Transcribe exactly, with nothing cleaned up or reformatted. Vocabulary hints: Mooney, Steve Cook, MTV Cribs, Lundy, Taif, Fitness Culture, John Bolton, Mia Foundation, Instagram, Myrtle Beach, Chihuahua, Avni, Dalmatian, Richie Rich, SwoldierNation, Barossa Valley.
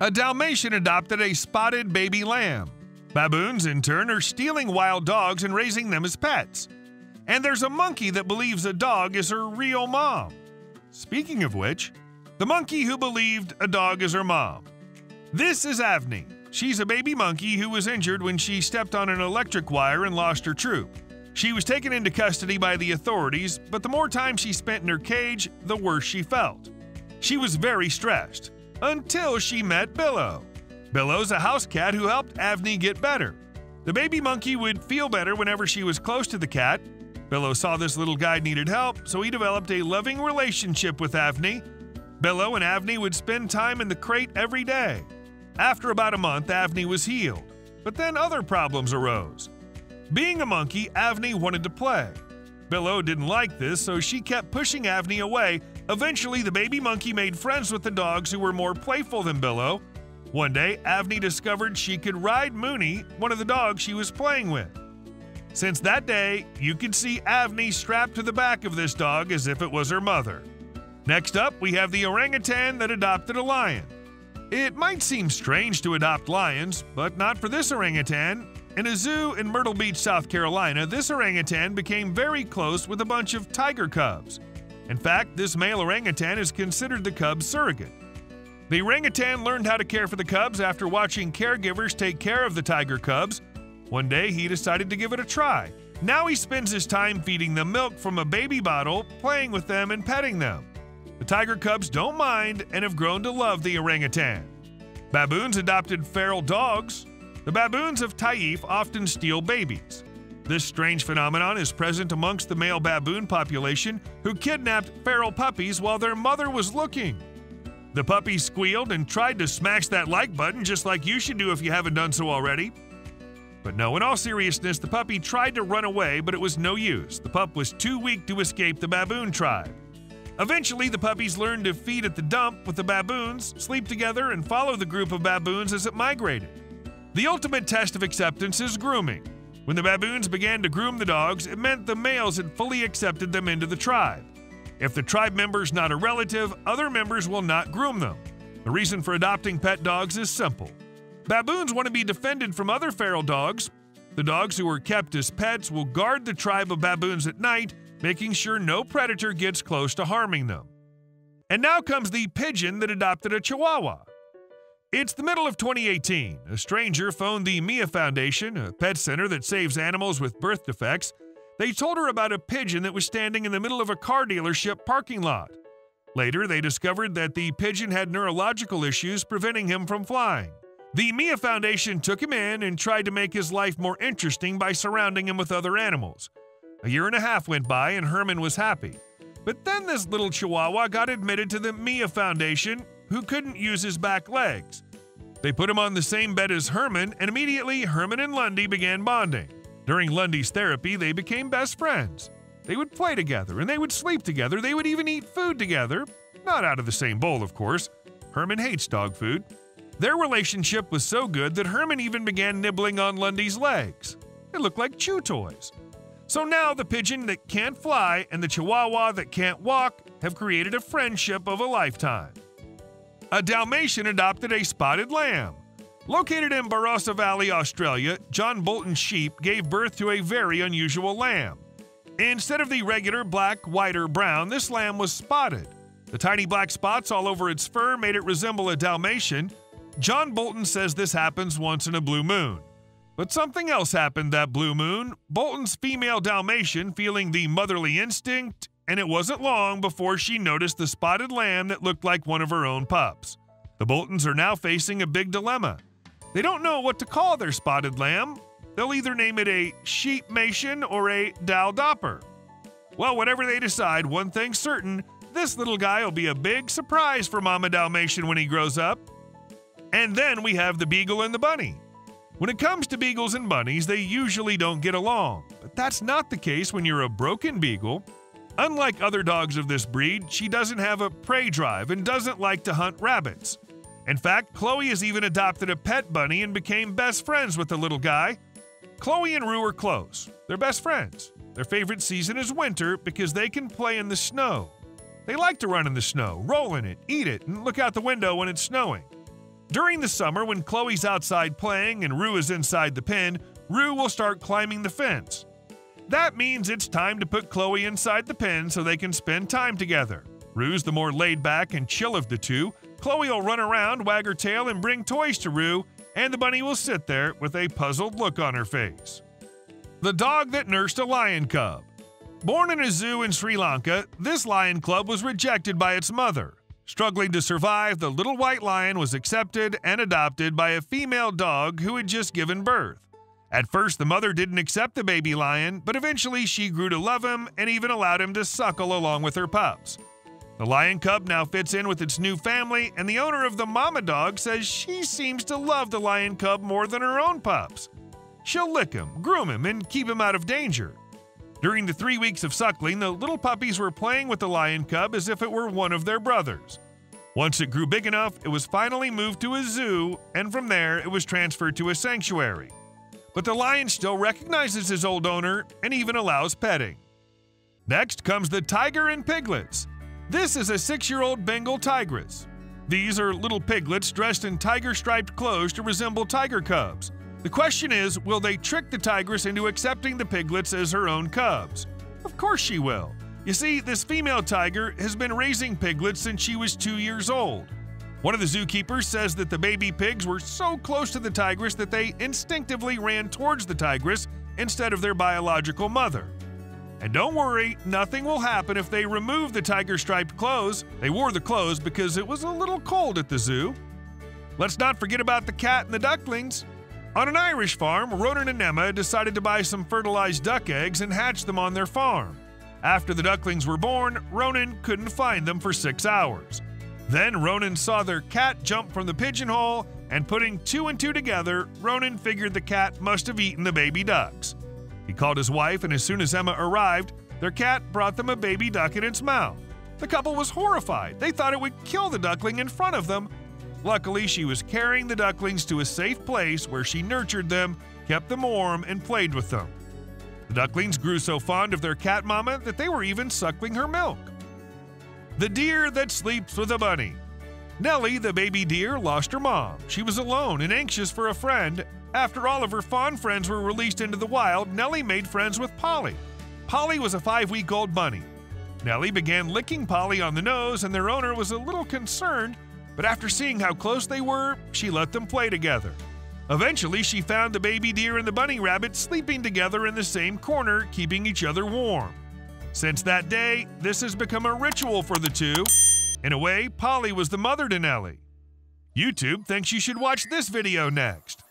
A Dalmatian adopted a spotted baby lamb. Baboons, in turn, are stealing wild dogs and raising them as pets. And there's a monkey that believes a dog is her real mom. Speaking of which, the monkey who believed a dog is her mom. This is Avni. She's a baby monkey who was injured when she stepped on an electric wire and lost her troop. She was taken into custody by the authorities, but the more time she spent in her cage, the worse she felt. She was very stressed, until she met Billow. Billow's a house cat who helped Avni get better. The baby monkey would feel better whenever she was close to the cat. Billow saw this little guy needed help, so he developed a loving relationship with Avni. Billow and Avni would spend time in the crate every day. After about a month, Avni was healed, but then other problems arose. Being a monkey, Avni wanted to play. Billow didn't like this, so she kept pushing Avni away. Eventually, the baby monkey made friends with the dogs who were more playful than Billow. One day, Avni discovered she could ride Mooney, one of the dogs she was playing with. Since that day, you can see Avni strapped to the back of this dog as if it was her mother. Next up, we have the orangutan that adopted a lion. It might seem strange to adopt lions, but not for this orangutan. In a zoo in Myrtle Beach, South Carolina, this orangutan became very close with a bunch of tiger cubs. In fact, this male orangutan is considered the cub's surrogate. The orangutan learned how to care for the cubs after watching caregivers take care of the tiger cubs. One day, he decided to give it a try. Now he spends his time feeding them milk from a baby bottle, playing with them and petting them. The tiger cubs don't mind and have grown to love the orangutan. Baboons adopted feral dogs. The baboons of Taif often steal babies. This strange phenomenon is present amongst the male baboon population who kidnapped feral puppies while their mother was looking. The puppy squealed and tried to smash that like button just like you should do if you haven't done so already. But no, in all seriousness, the puppy tried to run away, but it was no use. The pup was too weak to escape the baboon tribe. Eventually, the puppies learned to feed at the dump with the baboons, sleep together, and follow the group of baboons as it migrated. The ultimate test of acceptance is grooming. When the baboons began to groom the dogs, it meant the males had fully accepted them into the tribe. If the tribe member's not a relative, other members will not groom them. The reason for adopting pet dogs is simple. Baboons want to be defended from other feral dogs. The dogs who are kept as pets will guard the tribe of baboons at night, making sure no predator gets close to harming them. And now comes the pigeon that adopted a Chihuahua. It's the middle of twenty eighteen. A stranger phoned the Mia Foundation, a pet center that saves animals with birth defects. They told her about a pigeon that was standing in the middle of a car dealership parking lot. Later, they discovered that the pigeon had neurological issues preventing him from flying. The Mia Foundation took him in and tried to make his life more interesting by surrounding him with other animals. A year and a half went by and Herman was happy. But then this little Chihuahua got admitted to the Mia Foundation, who couldn't use his back legs. They put him on the same bed as Herman, and immediately Herman and Lundy began bonding. During Lundy's therapy, they became best friends. They would play together, and they would sleep together, they would even eat food together. Not out of the same bowl, of course. Herman hates dog food. Their relationship was so good that Herman even began nibbling on Lundy's legs. They looked like chew toys. So now the pigeon that can't fly and the Chihuahua that can't walk have created a friendship of a lifetime. A Dalmatian adopted a spotted lamb. Located in Barossa Valley, Australia, John Bolton's sheep gave birth to a very unusual lamb. Instead of the regular black, white, or brown, this lamb was spotted. The tiny black spots all over its fur made it resemble a Dalmatian. John Bolton says this happens once in a blue moon. But something else happened that blue moon. Bolton's female Dalmatian feeling the motherly instinct, and it wasn't long before she noticed the spotted lamb that looked like one of her own pups. The Boltons are now facing a big dilemma. They don't know what to call their spotted lamb. They'll either name it a sheepmation or a daldopper. Well, whatever they decide, one thing's certain, this little guy will be a big surprise for Mama Dalmatian when he grows up. And then we have the beagle and the bunny. When it comes to beagles and bunnies, they usually don't get along, but that's not the case when you're a broken beagle. Unlike other dogs of this breed, she doesn't have a prey drive and doesn't like to hunt rabbits. In fact, Chloe has even adopted a pet bunny and became best friends with the little guy. Chloe and Rue are close. They're best friends. Their favorite season is winter because they can play in the snow. They like to run in the snow, roll in it, eat it, and look out the window when it's snowing. During the summer, when Chloe's outside playing and Rue is inside the pen, Rue will start climbing the fence. That means it's time to put Chloe inside the pen so they can spend time together. Rue's the more laid-back and chill of the two. Chloe will run around, wag her tail, and bring toys to Rue, and the bunny will sit there with a puzzled look on her face. The dog that nursed a lion cub. Born in a zoo in Sri Lanka, this lion cub was rejected by its mother. Struggling to survive, the little white lion was accepted and adopted by a female dog who had just given birth. At first, the mother didn't accept the baby lion, but eventually she grew to love him and even allowed him to suckle along with her pups. The lion cub now fits in with its new family, and the owner of the mama dog says she seems to love the lion cub more than her own pups. She'll lick him, groom him, and keep him out of danger. During the three weeks of suckling, the little puppies were playing with the lion cub as if it were one of their brothers. Once it grew big enough, it was finally moved to a zoo, and from there it was transferred to a sanctuary. But the lion still recognizes his old owner and even allows petting. Next comes the tiger and piglets. This is a six-year-old Bengal tigress. These are little piglets dressed in tiger-striped clothes to resemble tiger cubs. The question is, will they trick the tigress into accepting the piglets as her own cubs? Of course she will. You see, this female tiger has been raising piglets since she was two years old. One of the zookeepers says that the baby pigs were so close to the tigress that they instinctively ran towards the tigress instead of their biological mother. And don't worry, nothing will happen if they remove the tiger-striped clothes. They wore the clothes because it was a little cold at the zoo. Let's not forget about the cat and the ducklings. On an Irish farm, Ronan and Emma decided to buy some fertilized duck eggs and hatch them on their farm. After the ducklings were born, Ronan couldn't find them for six hours. Then Ronan saw their cat jump from the pigeonhole, and putting two and two together, Ronan figured the cat must have eaten the baby ducks. He called his wife, and as soon as Emma arrived, their cat brought them a baby duck in its mouth. The couple was horrified. They thought it would kill the duckling in front of them. Luckily, she was carrying the ducklings to a safe place where she nurtured them, kept them warm, and played with them. The ducklings grew so fond of their cat mama that they were even suckling her milk. The deer that sleeps with a bunny. Nellie, the baby deer, lost her mom. She was alone and anxious for a friend. After all of her fawn friends were released into the wild, Nellie made friends with Polly. Polly was a five-week-old bunny. Nellie began licking Polly on the nose, and their owner was a little concerned, but after seeing how close they were, she let them play together. Eventually, she found the baby deer and the bunny rabbit sleeping together in the same corner, keeping each other warm. Since that day, this has become a ritual for the two. In a way, Polly was the mother to Nellie. YouTube thinks you should watch this video next.